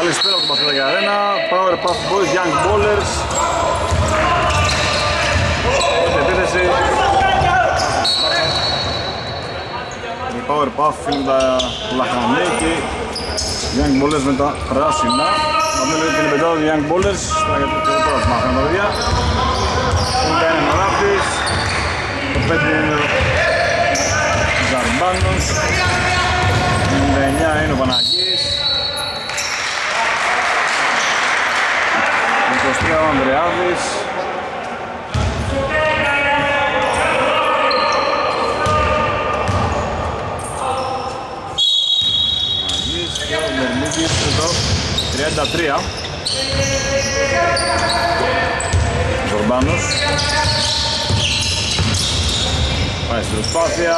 Καλησπέρα από την Πασχαλιακή Αρένα, Powerpuff Boys, Young Ballers. Στην επίθεση η Powerpuff είναι τα λαχανή και Young Ballers με τα πράσινα. Να δούμε την πεντάδα του Young Ballers, γιατί τώρα θα μάθαμε τα παιδιά. Έχουν κάνει ένα ράπτης, το 5 είναι ο Ζαρμπάνος, το 9 είναι ο Παναγής, το 23 ο Ανδρεάδης, ο Μερμίκης εδώ, 33 Ζορμπάνος. Πάει στην προσπάθεια,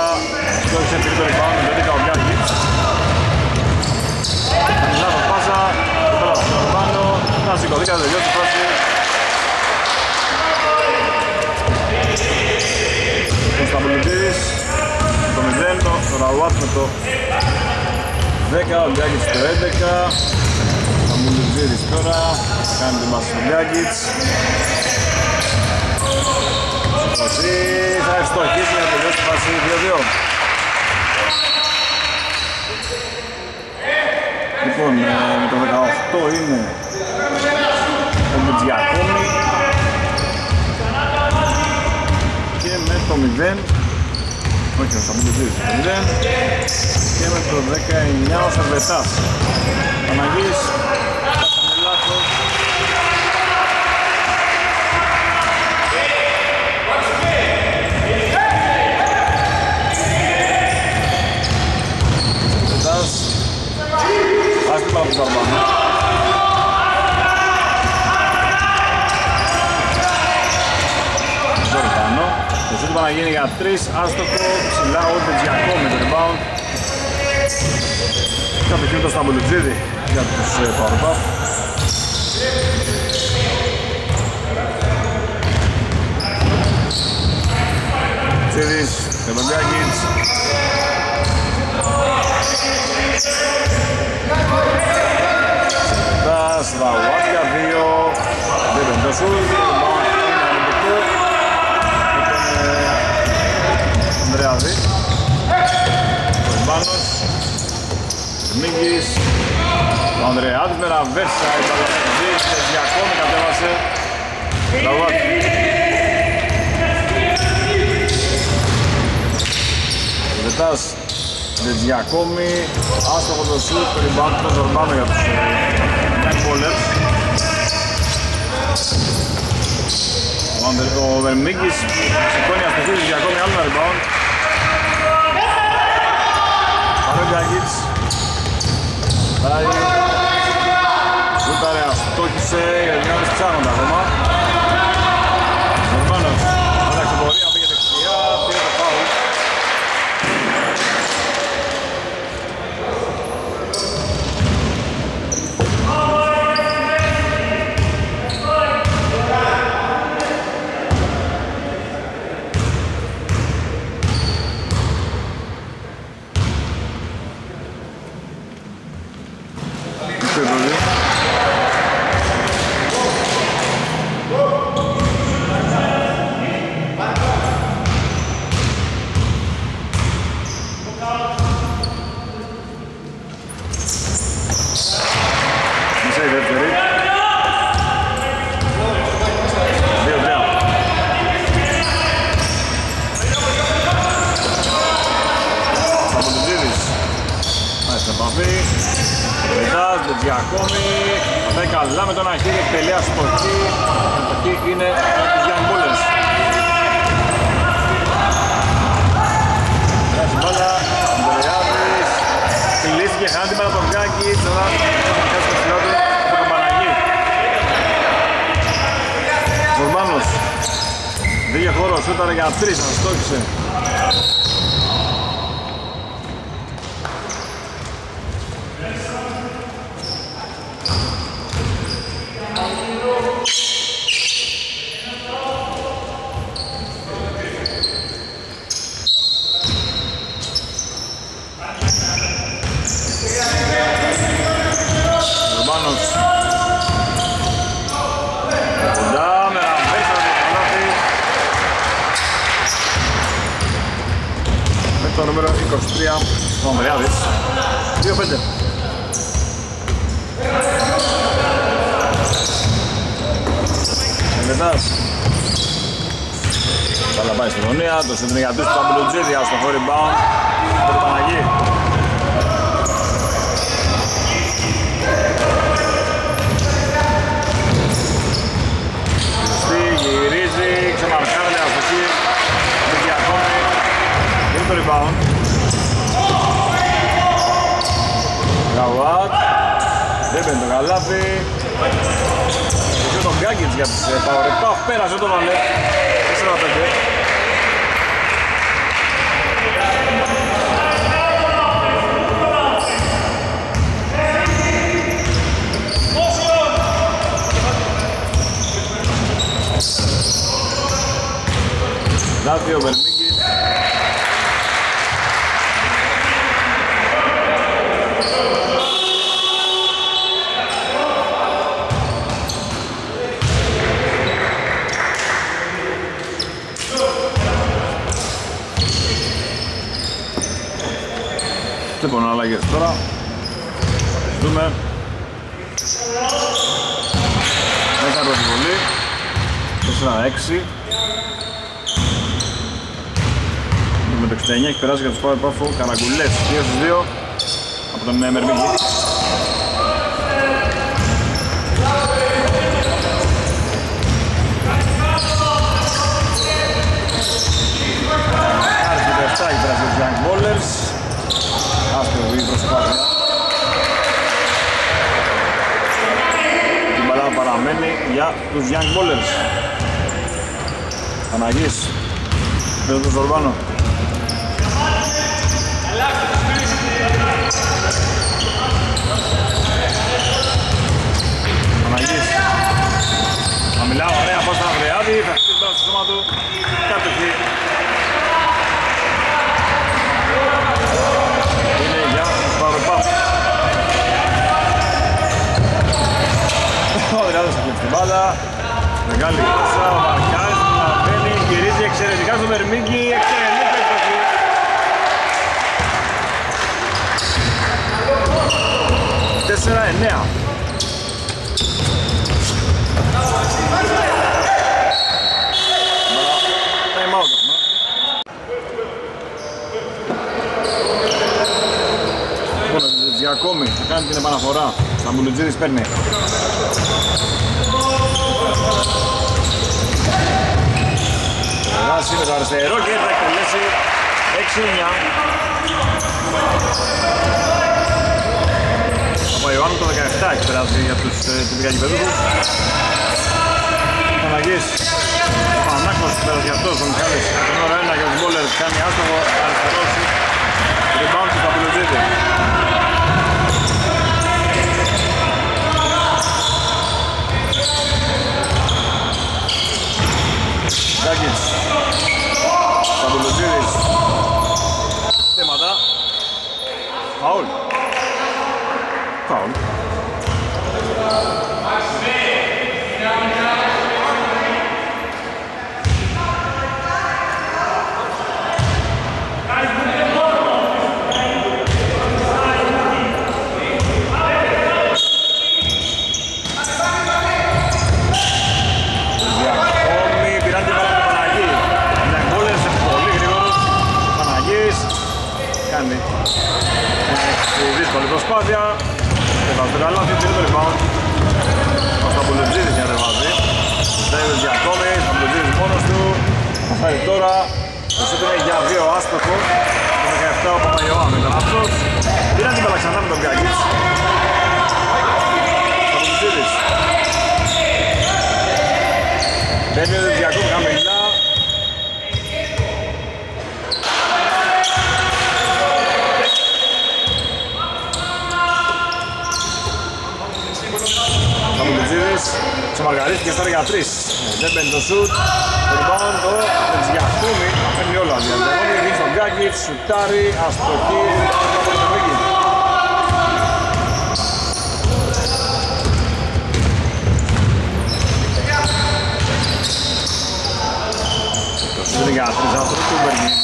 στόχισε και το rebound με το 10 ο Γιάνγκης. Λάθος πάσα, τώρα στον Ζορμπάνο, να σηκωθεί κατά τελειώσει η φάση. 20 Σταμπολιτήρης, το 0, ο Ραουάτ με το 10, ο Γιάνγκης το 11. Σταμπολιτήρης τώρα, κάνει την πάση στον Γιάνγκης. Βασί θα ευστοχίσει για να τελειώσει τη φάση 2-2. Λοιπόν, με το 18 είναι ο Μιτζιακόμι και με το 0, όχι θα πούμε το 0 και με το 19 ο Σερβετάς Παναγής. Άσπιμα από τον Ζαρμπάνο. Ζορτάνο. Το σούτ πάει να γίνει για 3. Άστοχο, ψηλά, ο Μπετζιακό με το rebound. Κατοχύνει το Σταμπολιτζίδη για τους Powerpuff. Τσίδης, Τεμπαντιάκης. Τας, Ραουάτ για 2. Δεν τον τόσο, rebound είναι αρνητικό. Τον Ανδρεάδη. Ο Ιμπάνος. Μίγκης. Ο Ανδρεάδης με ραβέρσα, η Παλαιοσυντής, Διακόμη κατέβασε. Ραουάτ. Βετάς, Δετζιακόμι, άστοχο το σούτ, rebound το Ζορμπάνο για τους Young Ballers. Ο Βερμίκης σηκώνει αστοχή, Δετζιακόμι, άλλο ένα rebound. Παρόγκαγιτς, πάει, σούταρε, αστόχησε, για την ώρα ψάχνονται ακόμα. Ζορμπάνος, άνταξε πορεία, πήγε δεξιά, πήγε το φάουλ. Δετζιακόμι, θα πάει καλά με τον Αχή και τελεία στοχή. Στοχή είναι για τους Young Ballers. Περάσει μπάλα, Ανδρεάδης, φιλήθηκε χάντιμα τον Γκάκη, τώρα θα πιάσει το φιλό του από τον Παναγή. Ζορμπάνος, δίγε χώρο, σούταρε για 3, θα στόχισε. Ζορμπάνος, το νούμερο 23 ο Ανδρεάδης. 2-5. Εμετάς. Καλά πάει στην γωνία, το συντριγιατής του Ταμπλουτζίδια στο χωρί rebound του Παναγίου. Στη γυρίζει, ξεμαρχάρει αστοχή. Δικιακόμη, είναι το rebound. Γαουάτ, δεν παίρνει το καλάθι. Είχε τον Γκάγκιτς για τις Powerpuff, πέρασε το βαλέ. 4-5. Λάθη ο Βερμίγκης. Λοιπόν, αλλαγές τώρα. Δούμε. Έκανε προσβολή. 4-6. Το 69 έχει περάσει για τους Powerpuff Καραγκουλές 2-2 από τον Μερμίγκη. Άρχισε το 7 έχει περάσει τους Young Ballers. Άσχερο η προσπάθεια. Την μπαλά παραμένει για τους Young Ballers. Αναγής πέρα τον Ζορβάνο. Αναγής. Χαμηλά, ωραία, πάσα στον Ανδρεάδη, θα χτίσει μπάλα στο σώμα του. Κατοχή. Είναι για τους Powerpuff. Ο Ανδρεάδης έχει την μπάλα. Μεγάλη πάσα, ο Μαρκάρης μαθαίνει, γυρίζει εξαιρετικά στον Βερμίγκη. Τέσσερα, εννέα. Διακόμη, θα κάνει την επαναφορά. Σταμπουλουτζίδης παίρνει. Βάζει με το αριστερό και θα εκτελέσει 6-9. Ο Ιωάννου το 17 έχει περάσει για τους τυπικά κυπέδους. Παναγής, Πανάκος πέρασε για αυτός, ο Μιχάλης. Τον ώρα 1 για τους Ballers, κάνει άστοχο, αριστερώσει. Rebound του Ταμπλουτζίδη. Γκάγκης, Ταμπλουτζίδης. Θέματα, φαούλ. Foul. Διακόμη, πήραν την μπάλα του Παναγή. Ναγκόλες, πολύ γρήγορος. Παναγής, κάνει δύσκολη προσπάθεια. Το καλάθι είναι το rebound. Ο Σταμπουλουτζίδης για να ρεβάζει. Στέλνει Διακόμη, Σταμπουλουτζίδης μόνος του. Θα φάει τώρα. Το σούτ είναι για 2 άστοχο. Το 17 ο Παναγιωάννου ήταν αυτός. Πήραν την μπάλα ξανά με τον Γκάγκιτς. Σταμπουλουτζίδης. Μπαίνει ο Διακόμη χαμηλά. Ξεμαργαρίστηκε τώρα για 3. Δεν μπαίνει το σουτ. Rebound το Τζιαχούμι. Τα παίρνει όλα. Διαδραγώνει, δίνει στον Γκάγκιτς, σουτάρει, αστοχή. Το σουτ είναι για 3 άστοχη του Βερμίγκη.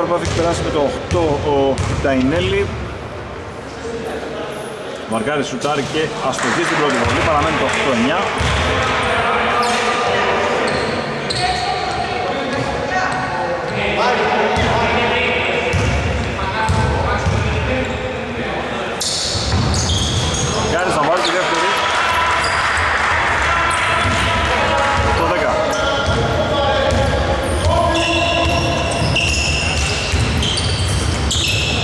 Powerpuff έχει περάσει με το 8 ο Ταϊνέλη. Μαρκάρι, σουτάρι και αστοχή στην πρώτη βολή. Παραμένει το 8-9. Μαρκάρι θα βάλει τη δεύτερη. Το 10.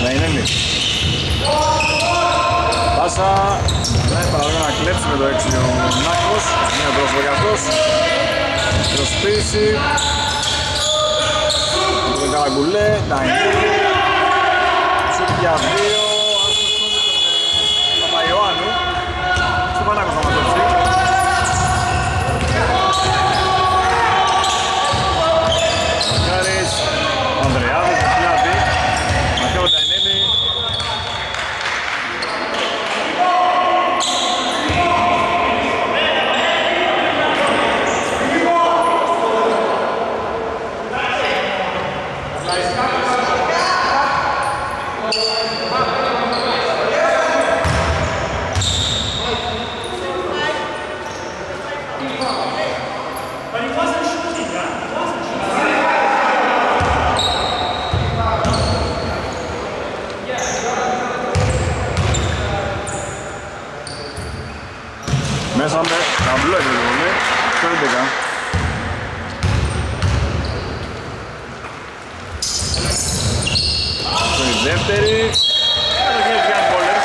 Ταϊνέλη. Πάσα, παραλόγω να κλέψει με το 6 ο Νάκος, μία τροσβογιαστός, τροσπίση, τον Καραγκουλέ, Ταϊνέλη, σουτ για 2, άσχος Παπαϊωάννου, στον Πανάκος θα μαζέψει. Μακάρης, ο Ανδρεάδης, ο Φλιάδη, Μακάρο Ταϊνέλη. Μέσα με ταμπλό επιλογή, το 11. Η δεύτερη, κατοχή της Young Ballers.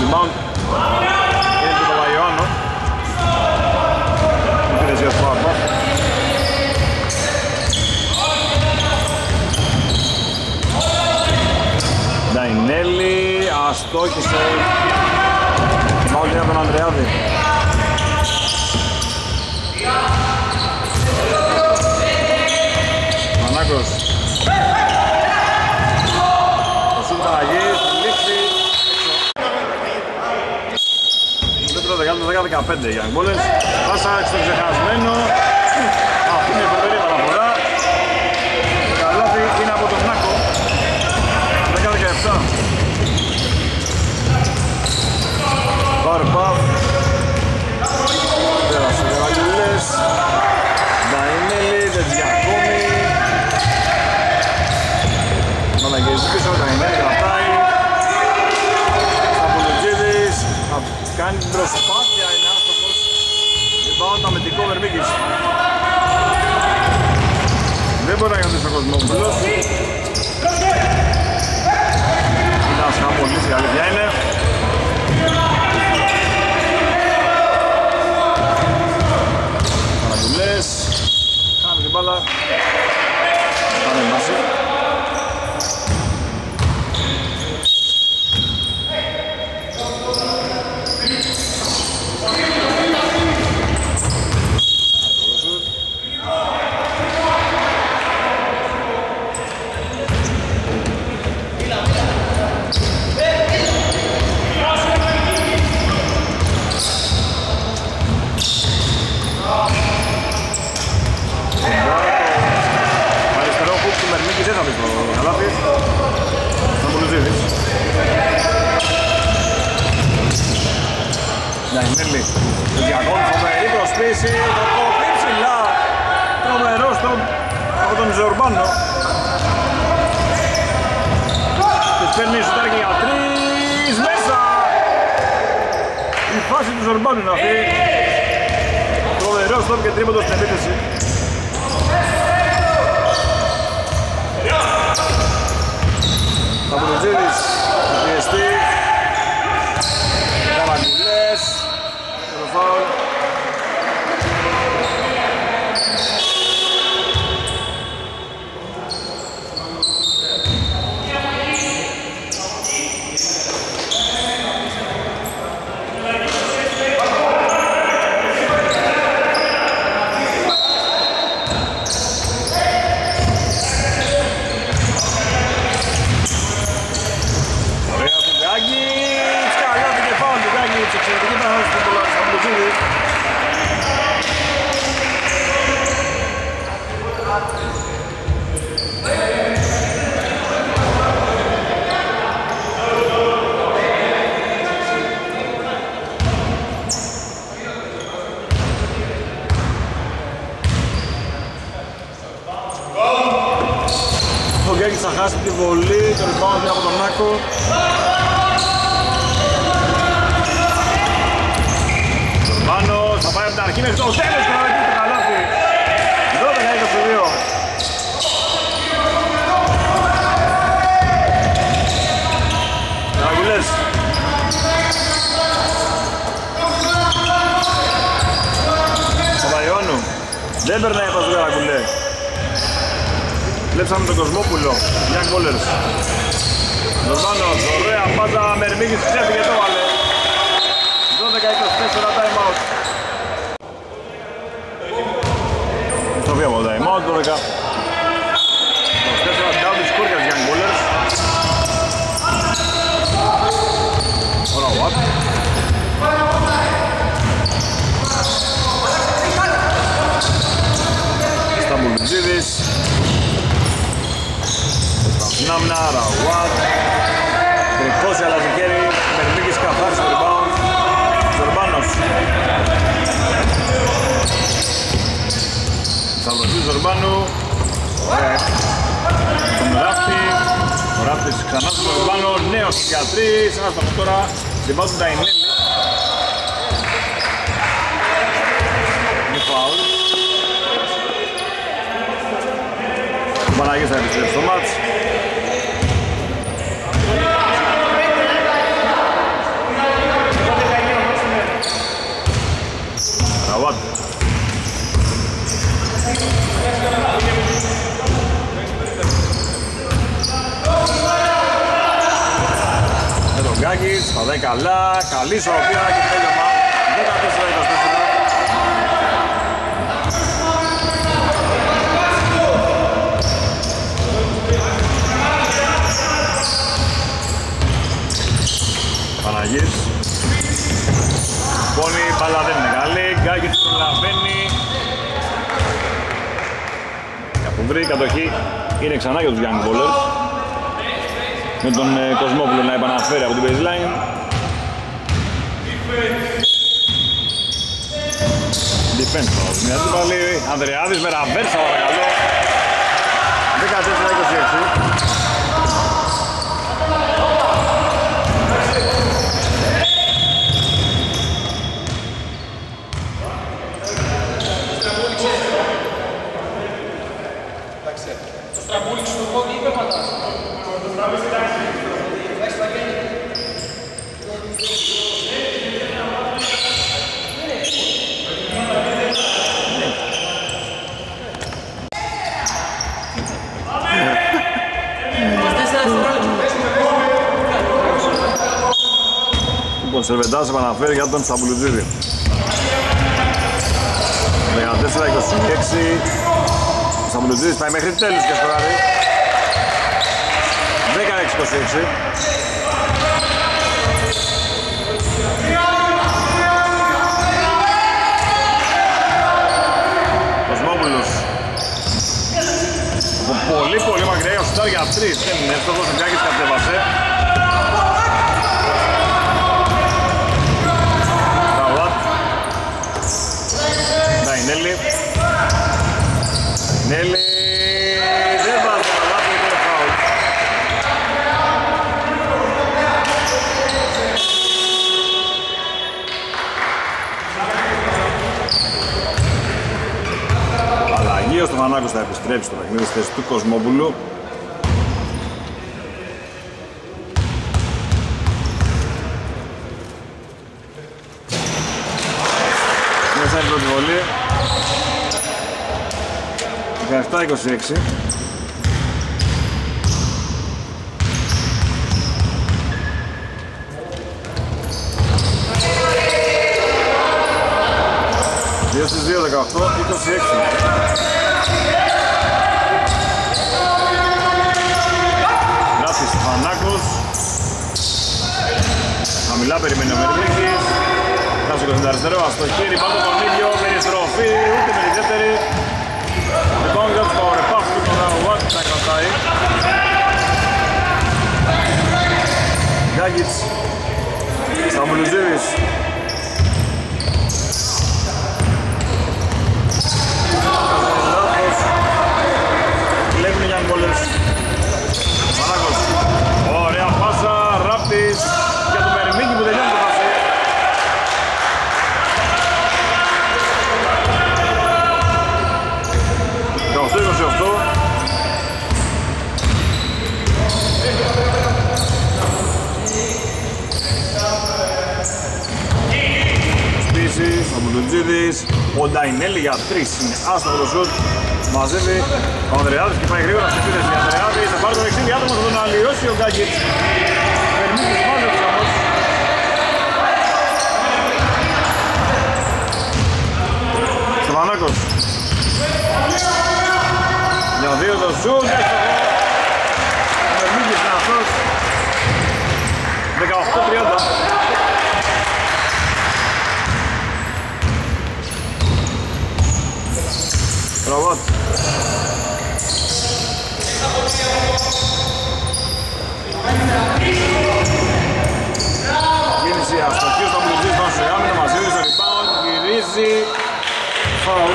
Rebound, είναι του Παπαϊωάννου. Σπινέλη, αστόχησε. Φάουλ είναι από τον Ανδρεάδη. Μανάκος. Ο Σουταγής, λήξη. Δεύτερο δεκάλεπτο, 10-15 οι Young Ballers. Πάσα στο ξεχασμένο. Αυτή είναι η υπερτερή παραφορά. Καλάθι είναι από τον Νάκο. 10-17. Powerpuff, πέρασε ο Βαγγελές, Νταϊνέλη, Δετζιακόμη, Μαναγγελής πίσω, Νταϊνέλη κρατάει, Σταμπολιτζίδης, κάνει την προσπάθεια, είναι άστοχος, rebound αμυντικό Βερμίκης. Δεν μπορεί να κρατήσει ο Κοσμόπουλος. Είναι αστοχολής, η αλήθεια είναι. Χάνε την μπάλα. Πάμε μαζί. Μητσοτάκης στα 10 λα, καλή σοπία και τέλειωμα 14-24. Παναγής Πόλη, μπάλα δεν είναι καλή, Γκάκη της προλαβαίνει. Καπουβρή, κατοχή είναι ξανά για τους Young Ballers. Με τον Κοσμόπουλο να επαναφέρει από την baseline. Defense balls, μια τύπαλη, Ανδρεάδης με ραβέρσα παρακαλώ. 14-26. Σερβεντάς επαναφέρει για τον Σταμπουλουτζίδη. 14-26. Ο Σταμπουλουτζίδης πάει μέχρι τέλους και σκοράρει. 16-26. Κοσμόπουλος. Πολύ μακριά ο Στάρ για 3. Δεν είναι εύστοχο, ο Σιγκάκης κατέβασε. Νέλη, δεν βάζει να βάζει και το φάουλ. Αλλαγή στον Ανάκος θα επιστρέψει στο παιχνίδι στη θέση του Κοσμόπουλου. Μέσα από την βολή. 17-26. Δύο στις 2, 18, 26. Γράφει Στεφανάκος. Χαμηλά περιμένει ο Μερδίκης. Κάτσε το αριστερό, στο χέρι, πάνω τον ίδιο, περιστροφή, ούτε με ιδιαίτερη. Εδώ για τους Powerpuff του Powerpuff θα κρατάει. Γκάκιτς, Σταμπουλουτζίδης. Λάθος, λέγουν οι Young Ballers. Πανάκος, ωραία πάσα, Ράπτης για τον Περιμίκη που τελειώνει. Σπίσεις, ο Μουντουτζίδης, ο Νταϊνέλη για 3 είναι άστοχο το σουτ. Μαζεύει ο Ανδρεάδης και πάει γρήγορα στην επίθεση. Ο Ανδρεάδης θα πάρει τον 60 άτομο, θα τον αλλοιώσει ο Γκάκιτς. Περμίκης μάζεψε όμως. Στεφανάκος. Για 2 το σουτ. Ο Περμίκης είναι αυτός. 18-30. Ραβάτ. Κίνηση αστοχή στο Μπλουτζής πάνω σε άμυνα, μαζί στο rebound, γυρίζει, φάουλ.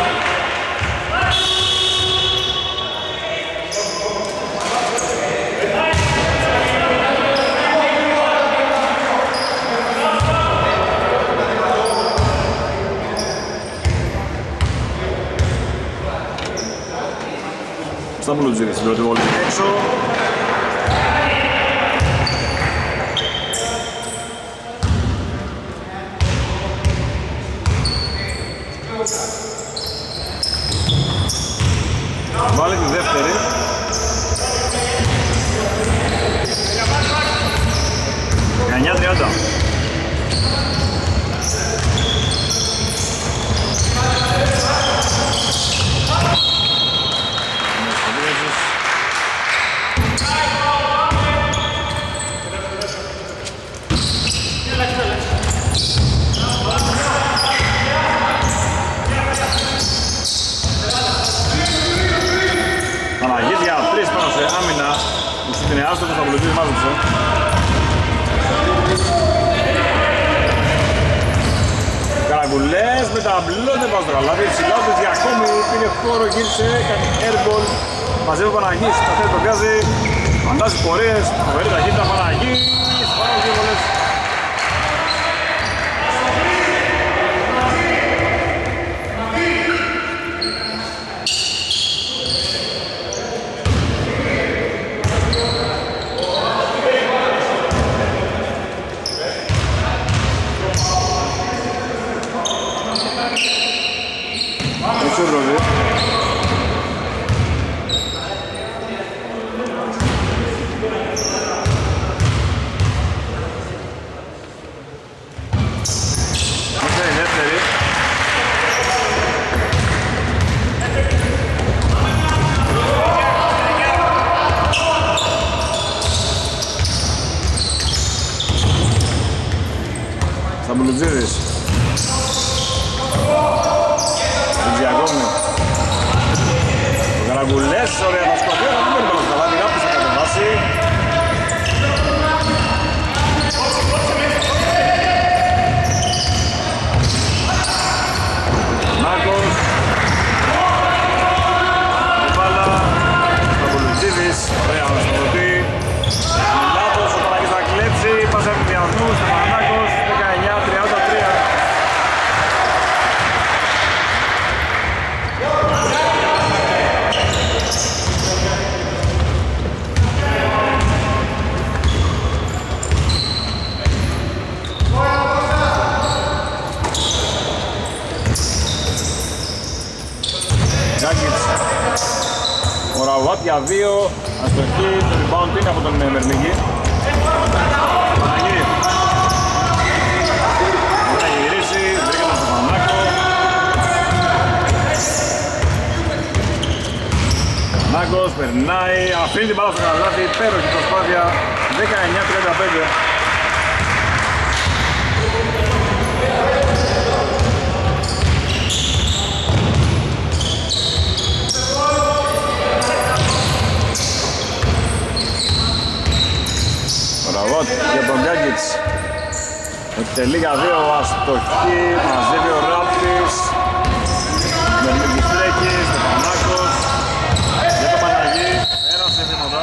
Σταμπουλουτζίδης στην πρώτη βολή έξω. Βάλει τη δεύτερη. Συνεργάζονται όπως τα βουλευτήρια μάζεψε. Καραγκουλές με τα μπλό δεν βάζουν τώρα. Δηλαδή ψηλά του διακόμου πήρε χώρο, γύρισε, κάνει airball. Μαζεύει ο Παναγής, τα θέλει τον γκάζι. Φαντάζει πορείες, φοβερή ταχύτητα Παναγής. Πάρα δύο βολές. Για δύο, αστοχή, το rebound είναι από τον Μερμίγκη. Παναγύρι. Θα γυρίσει, βρήκε τον Στεφανάκο. Στεφανάκος περνάει, αφήνει την μπάλα στο καλάθι, υπέροχη προσπάθεια, 19-35. Για τον Γκάγκιτς εκτελεί για δύο, αστοχή, μαζεύει ο Ράπτης με Μιγκουφλέκης, με Πανάκος για τον Παναγή, ένας εθνήματα.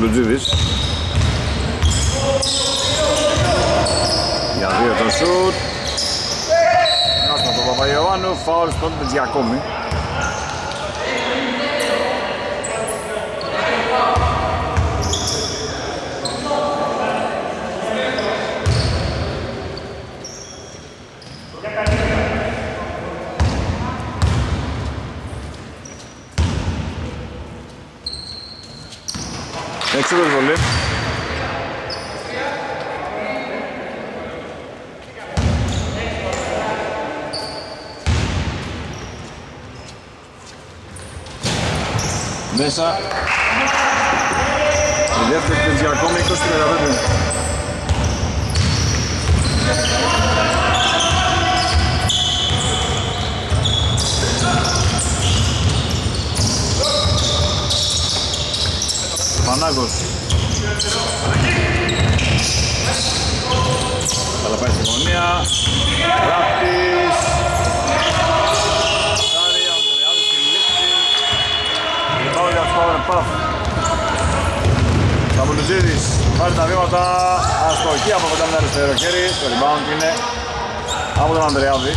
Λουτζίδης για δύο το σουτ. Άσμα τον Παπαγιωάννου, φάουλ στον Πετζιακόμη. Έξω το βολή. Μέσα. Η δεύτερη παιδιά ακόμη 20-35. Πανάκος. Καλά πάει στη γωνία. Ράπτης. Σάρι, Ανδρεάδης, τη λήξη. Λυπάω για Powerpuff. Καβουλουζίδης, βάζει τα βήματα. Αστοχή από κοντά με ένα αριστερό χέρι. Το rebound είναι από τον Ανδρεάδη.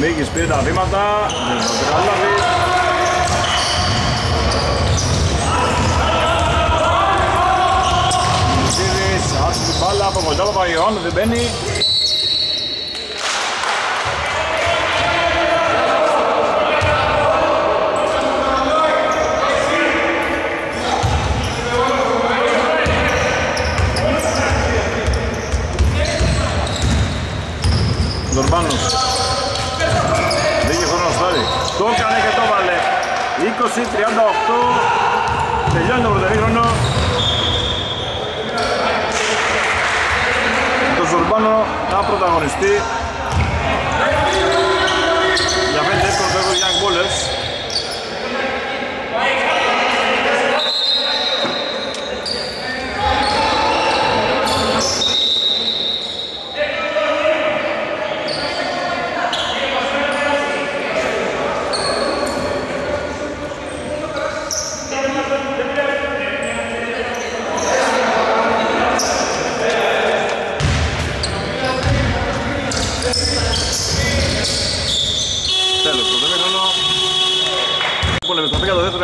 Μίκης πήρε τα βήματα, δεν θα το καταλάβει. Μουσίδης, άσχη την μπάλα από κοντά, Παπαγιωάννου δεν μπαίνει. έκανε και το βάλε. 20-38, τελειώνει το πρωτοχρόνο. Το Ζουρμπάνο να πρωταγωνιστεί. Για φαίνεται εύκολο το έχουν οι Young Ballers.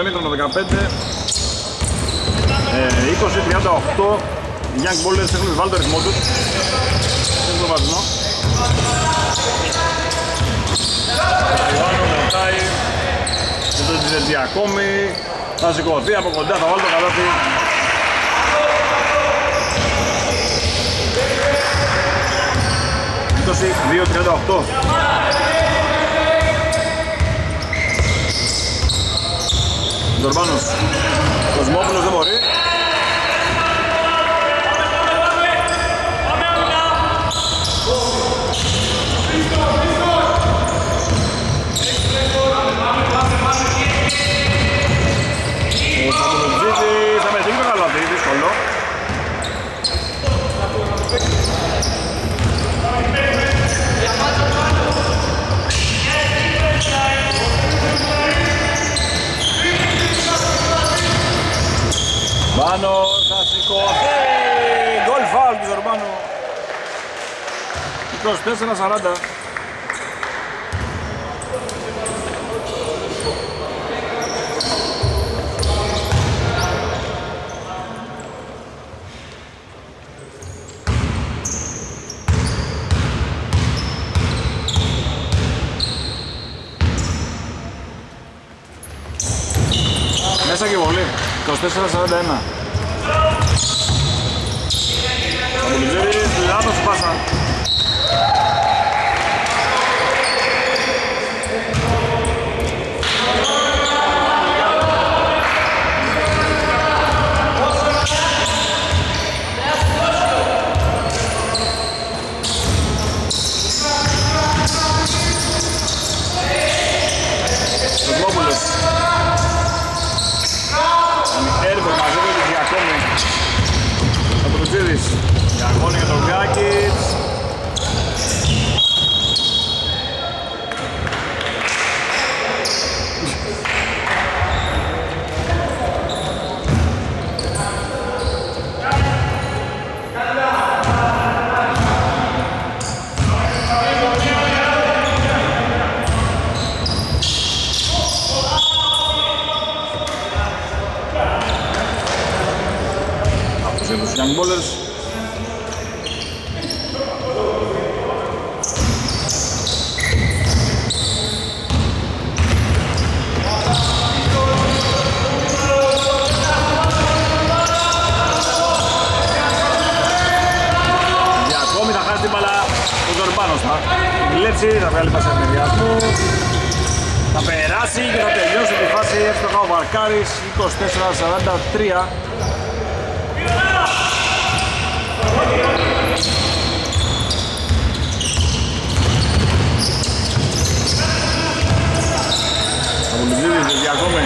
Μήτρονο 15, 20-38, οι Young Ballers έχουν βάλει το ρυθμό τους. Είναι το βαθμό. Λιβάνο μετάει και το Τζιζελτή ακόμη. Θα σηκωθεί από κοντά, θα βάλει το καλάθι. Μήτωση 2-38. Ζορμπάνος, Κοσμόπουλος δεν μπορεί. Ο Σαμπολοτζίτης θα μετρήσει το καλάθι, δύσκολο. Πάνω θα σηκωθεί! Γκολ φάουλ του Ζορμπάνου. 24-40. Μέσα και πολύ. 24-41. Ο Μπουλιτζέρης λάθος πάσα. Διαγώνει για τον Γκάκης. Young Ballers. Για ακόμη θα χάσει την μπαλά ο Ζορμπάνος. Θα γλέψει, θα βγάλει πάση ενεργειασμού. Θα περάσει και θα τελειώσει τη φάση εύστοχα ο Βαρκάρης. 24-43. Απολυντήρης διακόμη.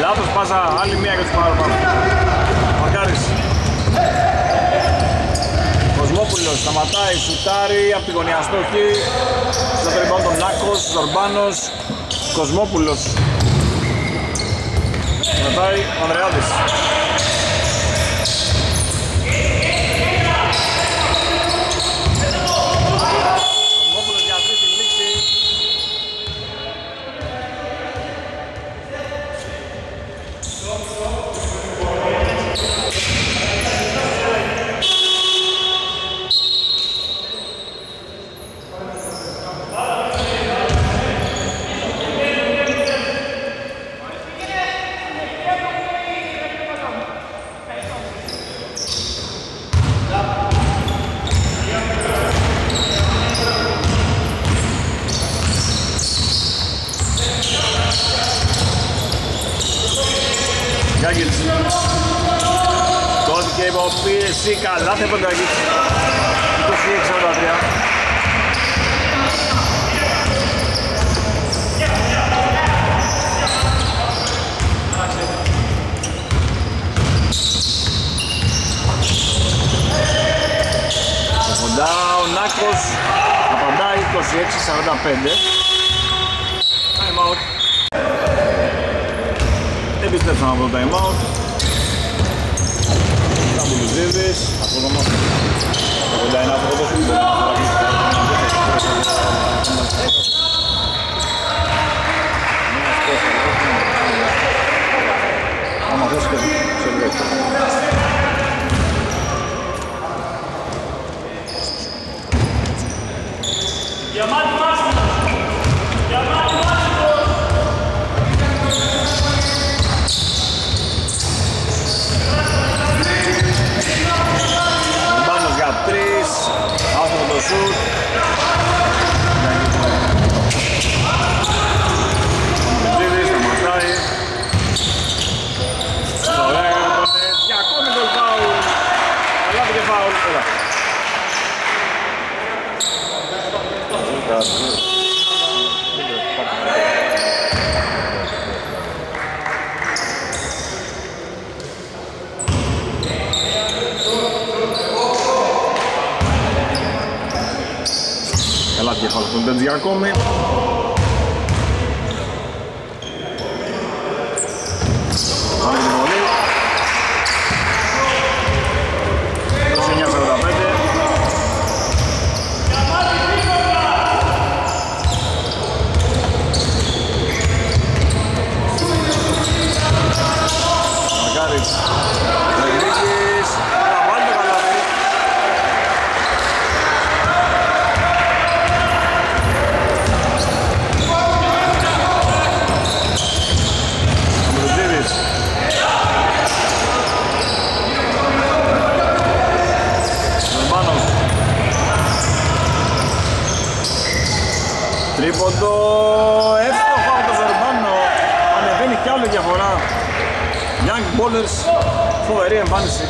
Λάθος πάσα, άλλη μία για τους Powerpuff. Μακάρης. Κοσμόπουλος σταματάει, σουτάρει, απ' τη γωνιά στόχη. Στο περιβάλλον τον Νάκος, Ζορμπάνος, Κοσμόπουλος. Κρατάει ο Ανδρεάδης. Γιάνγκελς. Κόντ και υποπίεση, καλά θα υπονταγείς. 26-43. Ο Νάκος απαντάει 26-45. Time out. Επιστρέψαμε από το time out. Θα μου τους δίδεις. Αποδομάσουμε 81 από το σπίτι. Άμα δώσεις και σε λίγο. Διαμάτι Μάσικος! Διαμάτι Μάσικος! Μπάνος για 3, άστοχο το σουτ. Μπιζίδης θα ματάει. Ωραία, διακόμη το φάουλ. Καλά πήγε φάουλ, όλα. Καλά και φάλω τον Τέντζι ακόμη. Τρίποντο, εύστοχα από τον Ζερμπάνο, ανεβαίνει κι άλλο διαφορά. Young Ballers, φοβερή εμφάνιση, 29-50.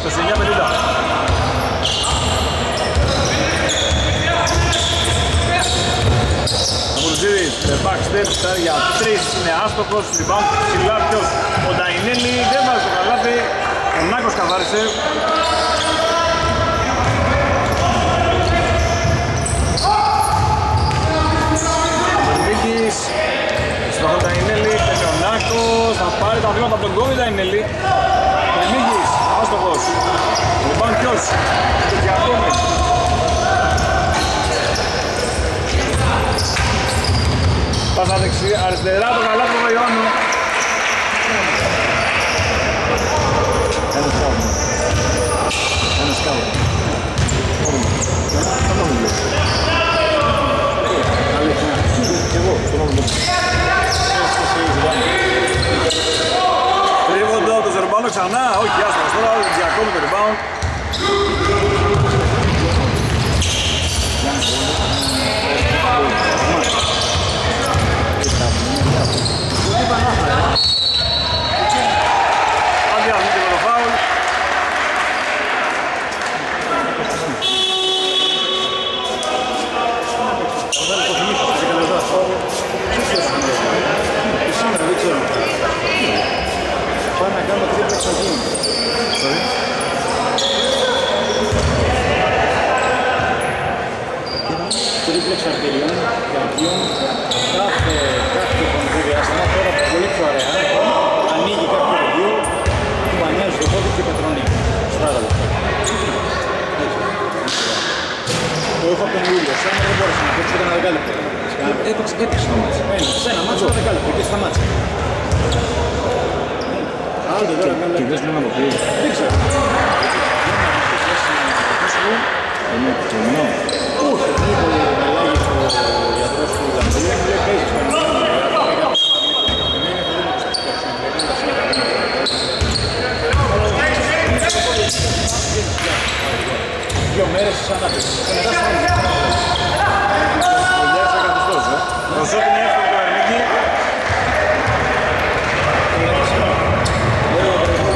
Μουρτζίδης, the backstep, για 3, είναι άστοχος, rebound, ψηλά ποιος, ο Νταϊνέλη, δεν βάζει το καλάθι, ο Νάκος καθάρισε. Στον Νταϊνέλη, πέφτει ο Νάκος, θα πάρει τα βήματα από τον κόβι Νταϊνέλη. Τελίγης, άστοχος, λιμπάν ποιος, και διακόμη. Πάσα δεξιά, αριστερά το καλά του Ιωάννου. Ένας κάβου. Ένας κάβου. Θα το βγει. Τρίβοντο από το Ζερμπάνο ξανά, όχι άστοχος τώρα, διακόμη το rebound. Αντιαθμίτη με το φάουλ. Πάμε να κάνουμε τρία εξαγγείλη. Τρίπλα εξαγγελίων, καρδιών, κάθε κονδύλιαστά, τώρα πολύ πιο ωραία, ανοίγει κάποιο βιβλίο, του μανιάζει το πόδι και πετρώνει. Στράγα λεπτά. Το έχω από τον Ιούλιο, σαν δεν μπορούσα να παίξω κανένα δεκάλεπτο. Έπαιξε το μάτσο. Σε ένα μάτσο το δεκάλεπτο και στα μάτσα. Και δεν σημαίνει να το πλήρω. Δεν ξέρω. Δύο μέρες σαν να πεις. Προσώπη. Thank you.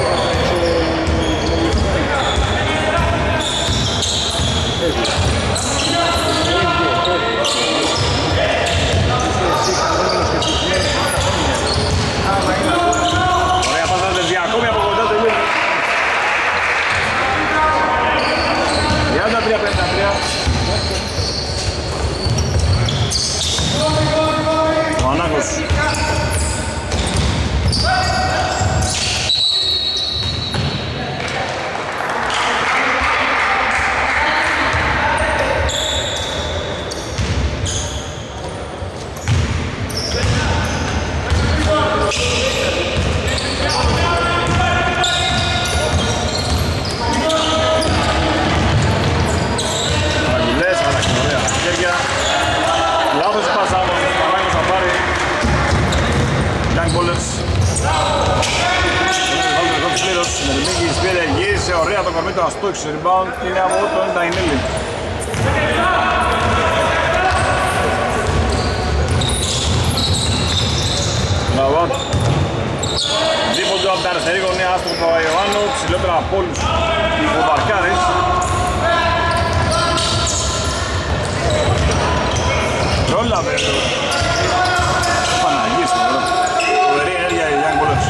Young Ballers. Ολοκλήρωση συνεργική πήρε, γύρισε ωραία το κορμί του αστόξ. Rebound είναι από το 99. Λαβάν, δίποτο από τα αριστερή γωνία, άστοχο του Ιωάννου, ψηλότερα από όλους ο Βαρκάρης. Πρόλαβε εδώ. Παναγίστη εδώ. Φοβερή ενέργεια η Young Ballers.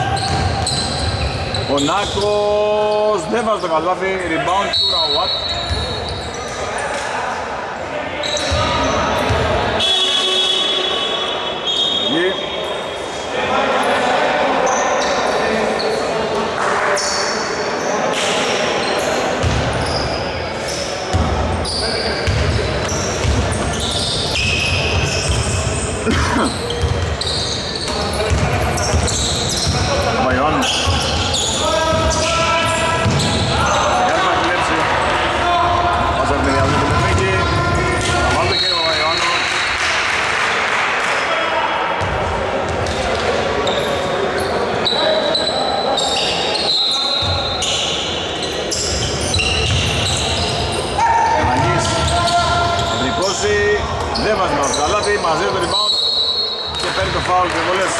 Ο Νάκος δεν βάζει το καλάθι, rebound του Ραουάτ. Μαζεύει το rebound και παίρνει το foul και βολές.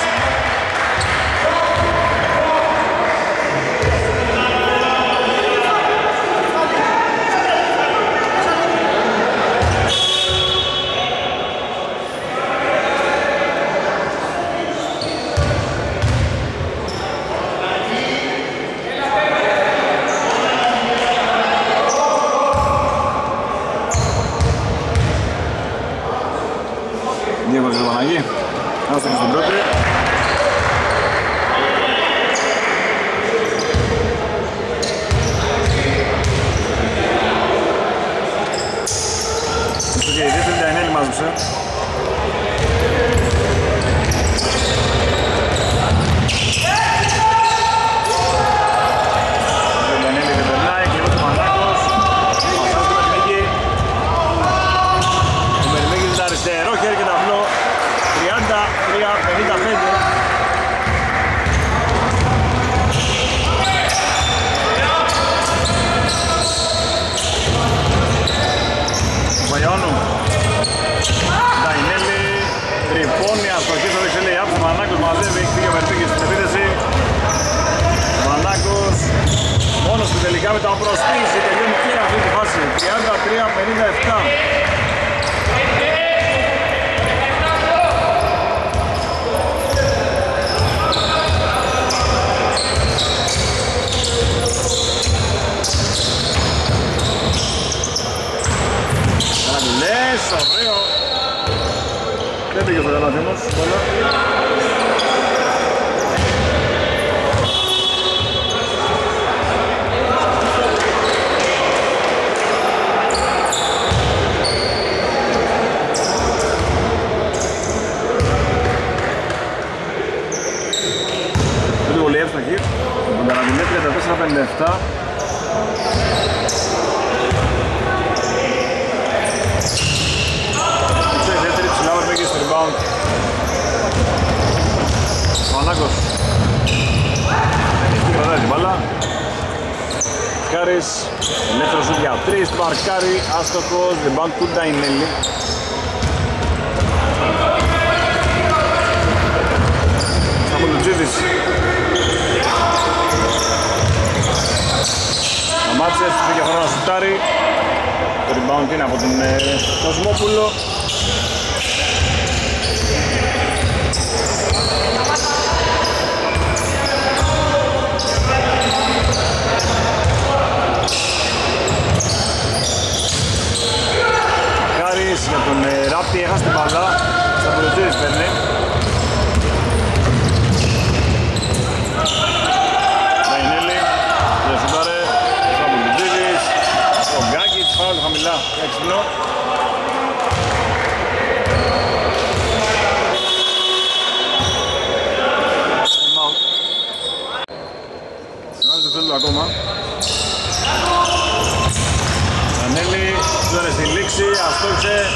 Αστόξε.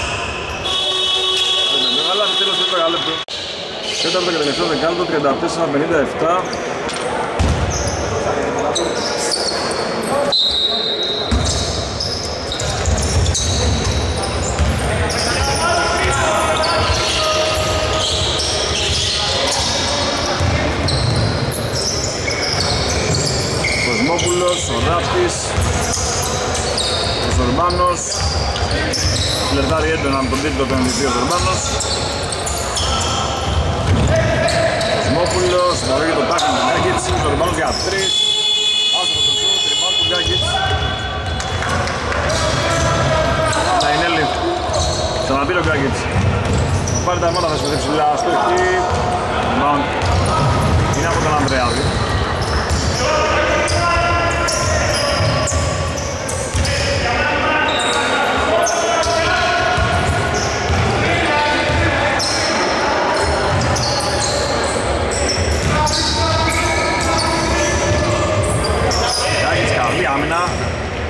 Δεν με μεγάλα, τέλος του 10 λεπτού. Τέταρτο και τελευταίο δεκάλεπτο, 34-57. Κοσμόπουλος, ο Ράπτης, ο Ζορμπάνος. Φλερτάρει έντονα με τον τίτλο των Ινδιζίων Ζορμπάνος. Κοσμόπουλος, συνταγή το τάχνη του Νέγκητς, ο Ζορμπάνος για 3. Άστοχο το σούτ, τριμπάουντ του Νέγκητς. Ταϊνέλη, ξαναπήρε ο Νέγκητς. Πάρει τα μόνα, θα σκοτεί ψηλά, αστοχή. Μπαουντ, είναι από τον Ανδρεάδη.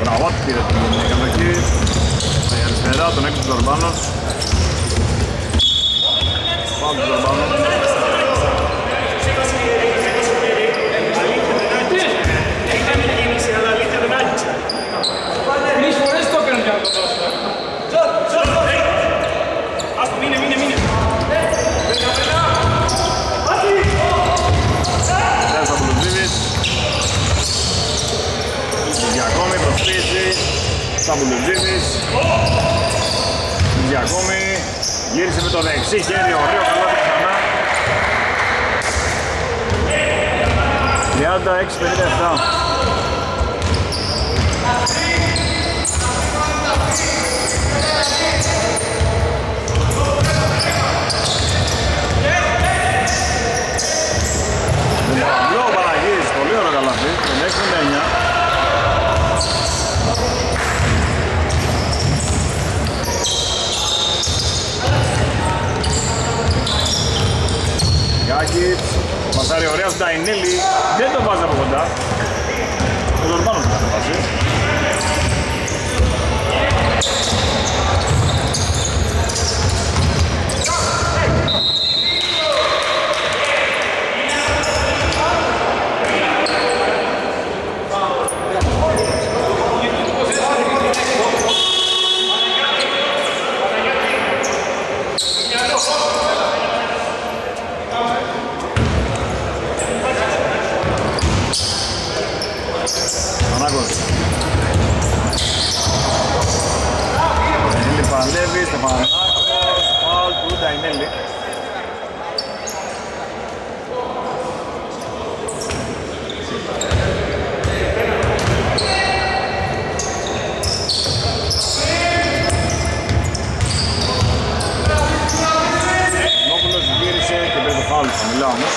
Ραβάτ πήρε την κατοχή. Η αριστερά τον έξω του Ζορμπάνος. Πάμε του Ζορμπάνο. Σταμπουλουτζίδης Διακόμη γύρισε με το δεξί χέρι, ωραίο καλώδι ξανά. 36-57. Μπλό ο Παναγής, πολύ ωραίο καλάθι, τον 6-9. Γκάκιτς, πασάρει ωραία στον Ταϊνέλη, δεν τον βάζει από κοντά. Ο Ζορμπάνος δεν τον βάζει. Παλεύει στο Παναγάκος, φαουλ του Νταϊνέλη. Νόπουλος γύρισε και πήρε το φαουλ, χαμηλά όμως.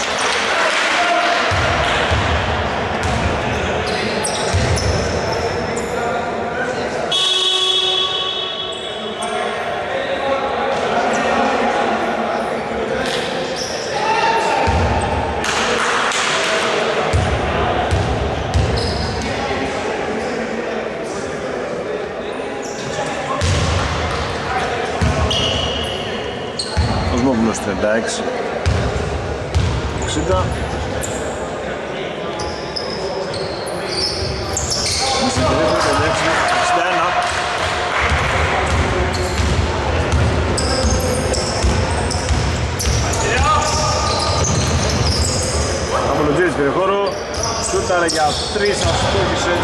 Κοσμόπουλος 36-60. Απολογίδης πήρε χώρο, σούταρε για 3, αστόχησε.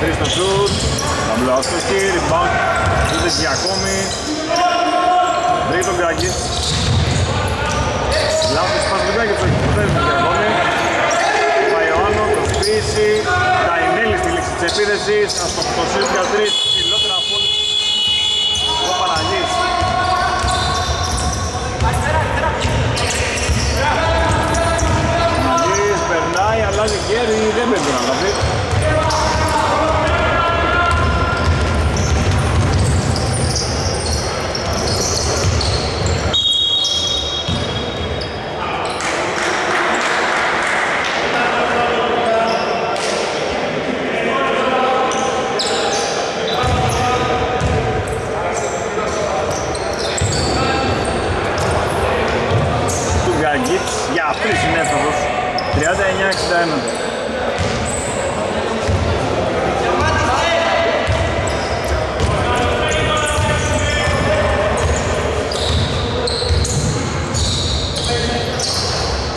3 στον σουτ. Θα μπλοκάρει το σκι, rebound. Ούτε και ακόμη. Βρήκε τον Γκάγκη. Λάθος πας τον Γκάγκη, το εκτελέσμα και ακόμη. Πάει ο Άνω, το σπίτι. Τα ενέλη στη λήξη της επίθεσης. Θα στο σουτ για 3. Ψηλότερα από όλους. Ο Παναγής. Αλλάζει χέρι, δεν πρέπει να αλλάζει. Του Γκαγκίτ για αυτή τη συνέσταση. 39-61.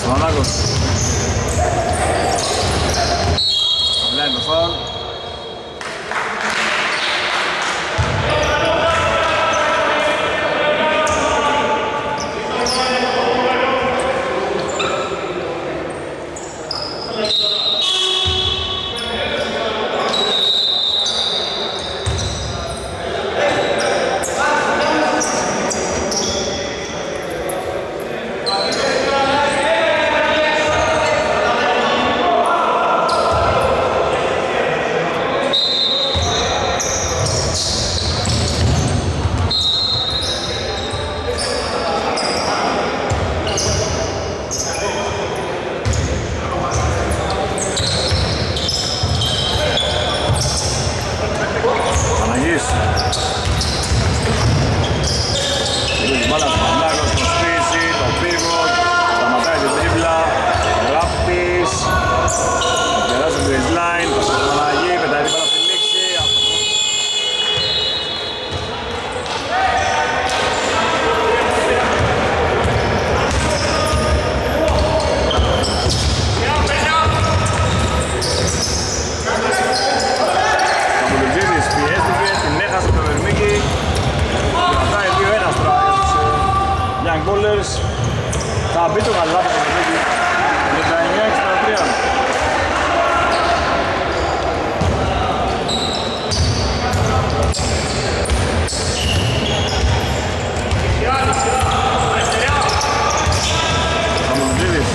Μανάκος. Βλέπει το φάουλ. Θα μπει το καλά από το παιχνίδι. 19-63. Χαμοντζίδης.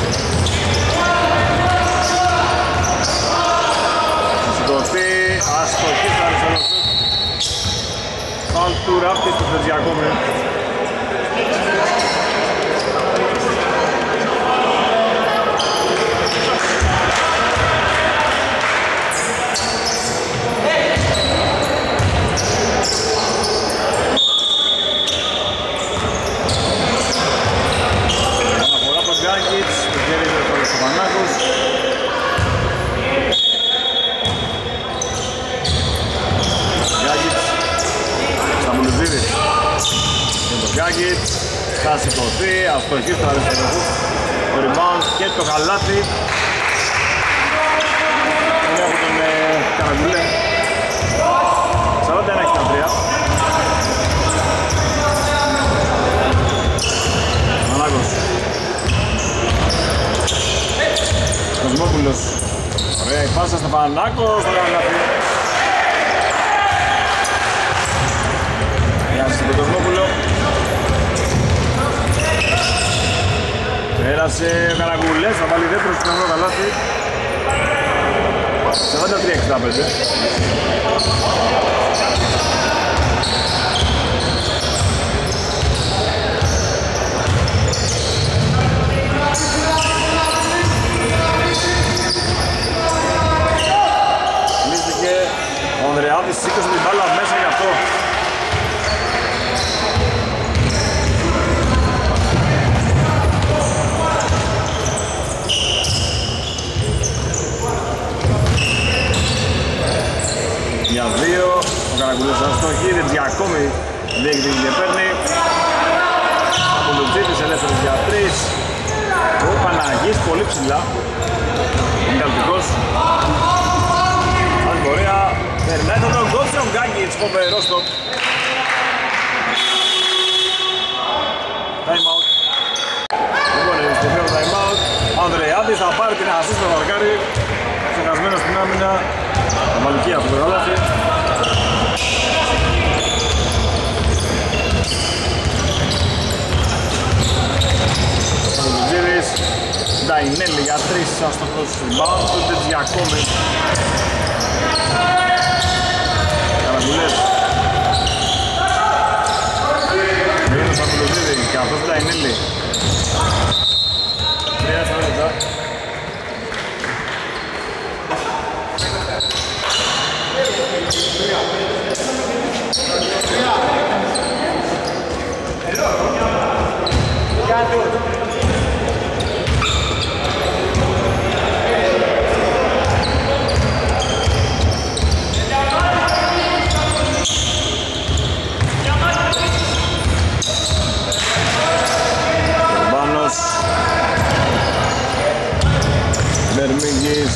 Σηκωθεί. Αστοχή στα αριστερά. Φαουλ του Ράπτη στο Τετζιακόβι. Θα σηκωθεί, αστοχή στο αριστερό του. Το rebound και το καλάθι. Είναι από τον Καραγκουλέ. 41-63. Μανάκος. Κοσμόπουλος. Ωραία η πάσα στο Πανάκο, στο καλάθι. Μοιάζει στον Κοσμόπουλο. Πέρασε ο Καραγκουλές, θα βάλει δεύτερο στην αγρό καλάθι. 43-65. Λύθηκε ο Ανδρεάδης, σήκωσε την μπάλα μέσα για αυτό. Για 2, ο Καραγκουλός αστοχή, δεν διακόμη διεκδίκη και παίρνει. Ο Λουτζίτης ελεύθερος για 3. Ο Παναγής πολύ ψηλά. Εγκαλτικός. Αν κορέα. φοβερός το time out. Λοιπόν, τελευταίο time out. Ο Ανδρεάδης θα πάρει την ασίστ στο μαρκάρι, ξεχασμένο στην άμυνα, τα μαλλικία που μεγαλώθη. Νταϊνέλη για 3 σας το πρώτο rebound, ο Ντετζιακόβιτς Καραμπουλές Μείνος Ακολουθίδη και αυτός Νταϊνέλη 3-4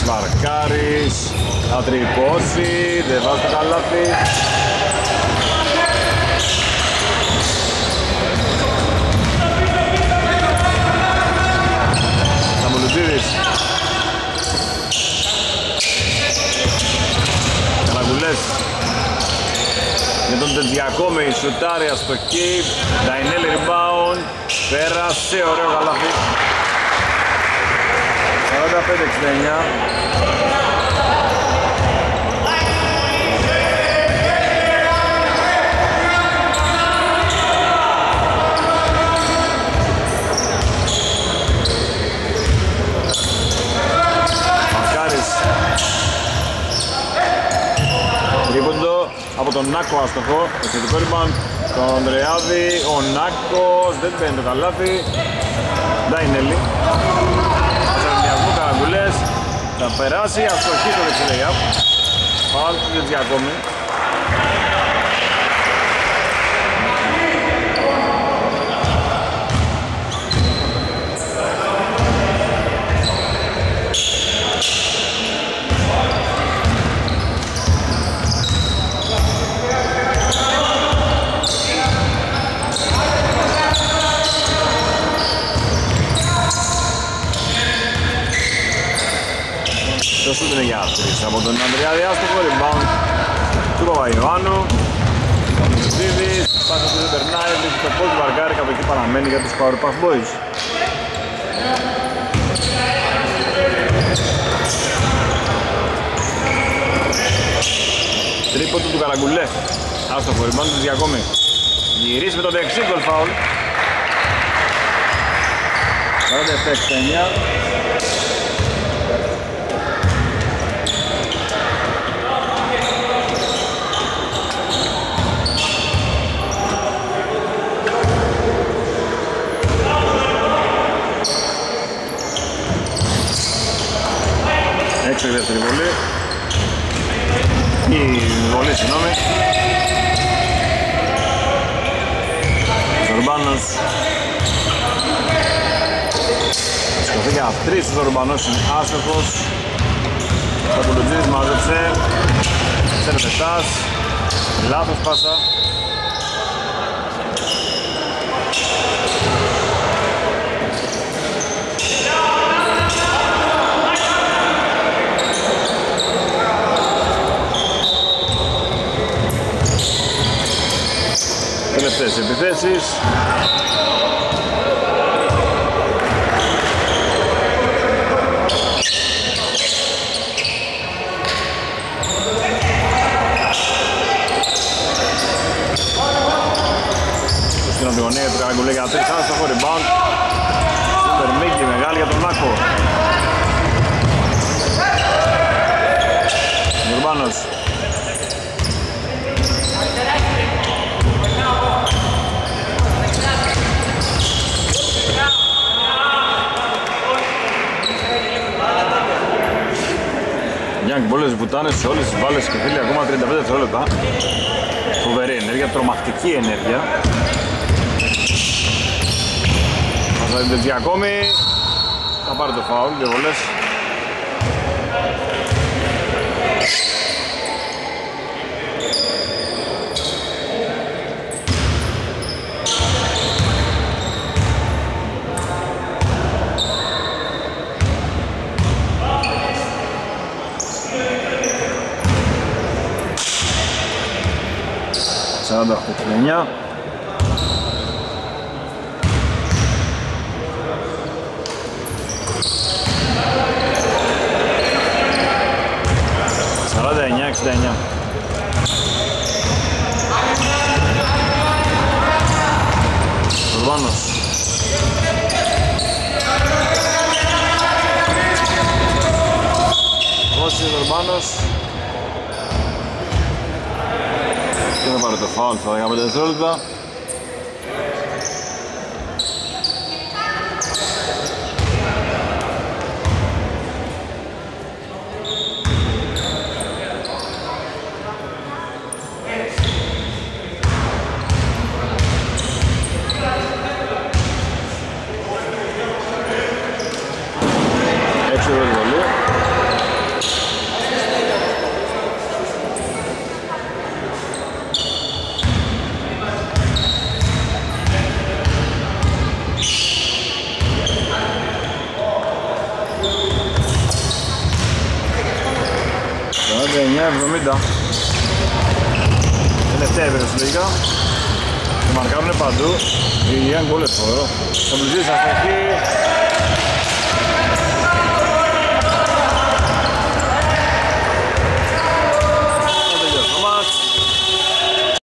Βαρκάρης, θα τρυπώσει, δεν βάζει το καλάθι. Καμπολουτζίδης. Καραγκουλές. Για τον Τεντιακόμη, σουτάρια στο keep. Νταϊνέλ rebound, πέρασε, ωραίο καλάθι. 45-69. Από τον Νάκο αστοχό, εξαιρετικό rebound, τον Ανδρεάδη, ο Νάκος, δεν μπαίνει το καλάθι, Νταϊνέλη, Ασαρδιακού Καραγκουλές, θα περάσει, αστοχή το δεξιλεγιά, πάλι του Δετζιακόμη. Από τον Ανδρεάδη άστοχο, rebound του Παπαϊωάννου. Ζήδης, πάσα του δεν περνάει, δείχνει το πόδι βαργάρι, κάπου εκεί παραμένει για τους Powerpuff Boys. Τρίποτο του Καραγκουλέ, άστοχο, rebound του Διακόμη. Γυρίσει με το δεξί, goal foul. 47-69. Έξω η δεύτερη βολή, η βολή συγγνώμη. Ζορμπάνος. Σκοθεί για 3, ο Ζορμπάνος είναι άστοχος. Ο Κοντοτζίδης μάζεψε, σερβετάς, λάθος πάσα. Τελευταίες επιθέσεις. Στην αντιγωνία του Καραγκουλέ για 3, άστοχο rebound. Σούπερμίκη μεγάλη για τον Νάκο. Μουρμπάνος. Young Ballers βουτάνε σε όλες τις βάλες και φίλοι, ακόμα 35 δευτερόλεπτα. Φοβερή ενέργεια, τρομακτική ενέργεια. Μας δείτε τι ακόμη. Θα πάρει το φάουλ, δύο βολές. zasadach topienia. Sala değneği, eks değneği. Kurbanız. Gracias, hermanos. Tiene parte falsa, déjame de suelta. Τελευταία Bundesliga, μαρκάρουνε παντού οι Young Ballers. Θα πλησίασαν στο εκεί.